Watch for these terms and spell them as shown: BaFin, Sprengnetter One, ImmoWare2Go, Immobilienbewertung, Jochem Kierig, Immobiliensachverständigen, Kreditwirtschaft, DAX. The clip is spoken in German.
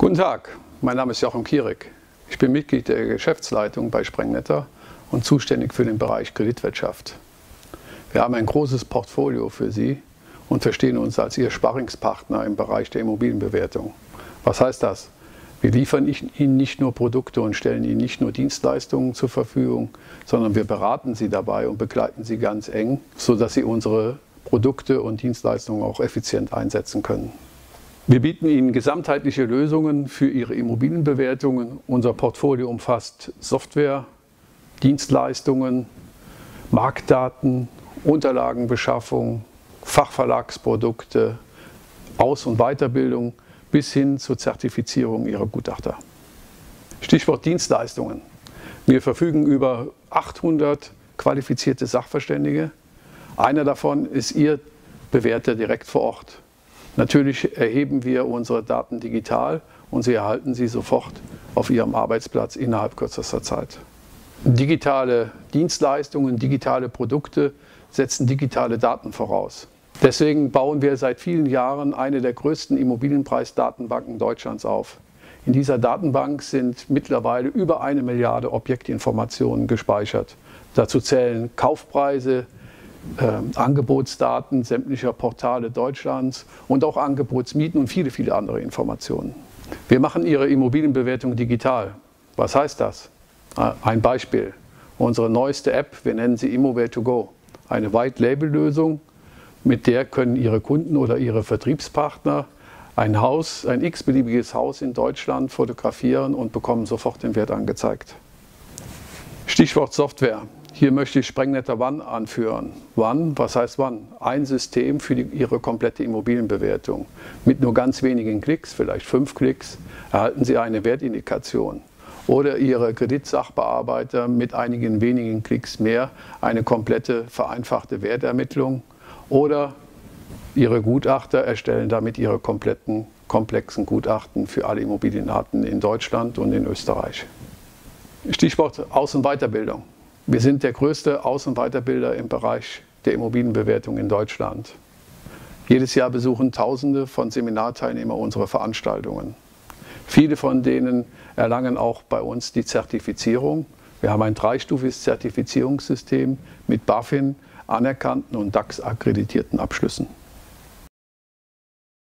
Guten Tag, mein Name ist Jochem Kierig. Ich bin Mitglied der Geschäftsleitung bei Sprengnetter und zuständig für den Bereich Kreditwirtschaft. Wir haben ein großes Portfolio für Sie und verstehen uns als Ihr Sparringspartner im Bereich der Immobilienbewertung. Was heißt das? Wir liefern Ihnen nicht nur Produkte und stellen Ihnen nicht nur Dienstleistungen zur Verfügung, sondern wir beraten Sie dabei und begleiten Sie ganz eng, sodass Sie unsere Produkte und Dienstleistungen auch effizient einsetzen können. Wir bieten Ihnen gesamtheitliche Lösungen für Ihre Immobilienbewertungen. Unser Portfolio umfasst Software, Dienstleistungen, Marktdaten, Unterlagenbeschaffung, Fachverlagsprodukte, Aus- und Weiterbildung bis hin zur Zertifizierung Ihrer Gutachter. Stichwort Dienstleistungen. Wir verfügen über 800 qualifizierte Sachverständige. Einer davon ist Ihr Bewerter direkt vor Ort. Natürlich erheben wir unsere Daten digital und Sie erhalten sie sofort auf Ihrem Arbeitsplatz innerhalb kürzester Zeit. Digitale Dienstleistungen, digitale Produkte setzen digitale Daten voraus. Deswegen bauen wir seit vielen Jahren eine der größten Immobilienpreisdatenbanken Deutschlands auf. In dieser Datenbank sind mittlerweile über 1 Milliarde Objektinformationen gespeichert. Dazu zählen Kaufpreise, Angebotsdaten sämtlicher Portale Deutschlands und auch Angebotsmieten und viele, viele andere Informationen. Wir machen Ihre Immobilienbewertung digital. Was heißt das? Ein Beispiel. Unsere neueste App, wir nennen sie ImmoWare2Go, eine White-Label-Lösung, mit der können Ihre Kunden oder Ihre Vertriebspartner ein Haus, ein x-beliebiges Haus in Deutschland fotografieren und bekommen sofort den Wert angezeigt. Stichwort Software. Hier möchte ich Sprengnetter One anführen. One, was heißt One? Ein System für Ihre komplette Immobilienbewertung. Mit nur ganz wenigen Klicks, vielleicht 5 Klicks, erhalten Sie eine Wertindikation. Oder Ihre Kreditsachbearbeiter mit einigen wenigen Klicks mehr eine komplette vereinfachte Wertermittlung. Oder Ihre Gutachter erstellen damit Ihre kompletten komplexen Gutachten für alle Immobilienarten in Deutschland und in Österreich. Stichwort Aus- und Weiterbildung. Wir sind der größte Aus- und Weiterbilder im Bereich der Immobilienbewertung in Deutschland. Jedes Jahr besuchen Tausende von Seminarteilnehmern unsere Veranstaltungen. Viele von denen erlangen auch bei uns die Zertifizierung. Wir haben ein 3-stufiges Zertifizierungssystem mit BaFin anerkannten und DAX-akkreditierten Abschlüssen.